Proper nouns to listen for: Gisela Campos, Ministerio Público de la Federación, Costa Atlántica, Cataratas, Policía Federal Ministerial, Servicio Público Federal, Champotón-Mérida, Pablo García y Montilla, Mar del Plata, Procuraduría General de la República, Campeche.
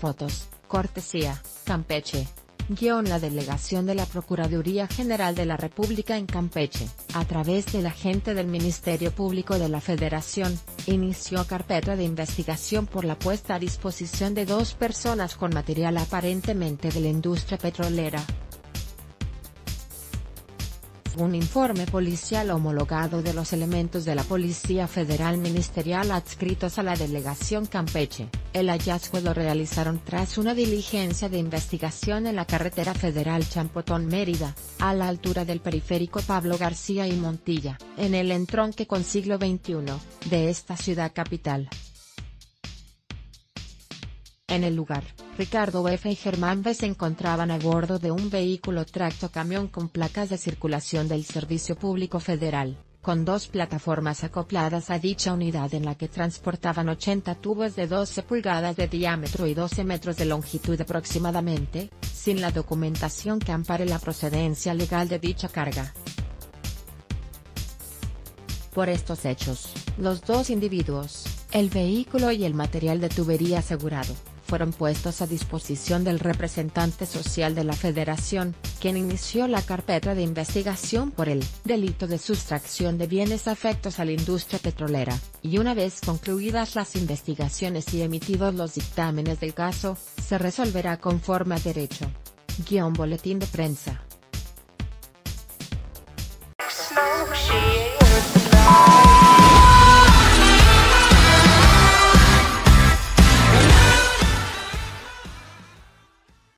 Fotos, cortesía, Campeche. Guión la delegación de la Procuraduría General de la República en Campeche, a través del agente del Ministerio Público de la Federación, inició carpeta de investigación por la puesta a disposición de dos personas con material aparentemente de la industria petrolera. Un informe policial homologado de los elementos de la Policía Federal Ministerial adscritos a la Delegación Campeche, el hallazgo lo realizaron tras una diligencia de investigación en la carretera federal Champotón-Mérida, a la altura del periférico Pablo García y Montilla, en el entronque con siglo XXI, de esta ciudad capital. En el lugar, Ricardo F. y Germán B. se encontraban a bordo de un vehículo tracto camión con placas de circulación del Servicio Público Federal, con dos plataformas acopladas a dicha unidad en la que transportaban 80 tubos de 12 pulgadas de diámetro y 12 metros de longitud aproximadamente, sin la documentación que ampare la procedencia legal de dicha carga. Por estos hechos, los dos individuos, el vehículo y el material de tubería asegurado, fueron puestos a disposición del representante social de la Federación, quien inició la carpeta de investigación por el delito de sustracción de bienes afectos a la industria petrolera, y una vez concluidas las investigaciones y emitidos los dictámenes del caso, se resolverá conforme a derecho. Boletín de prensa.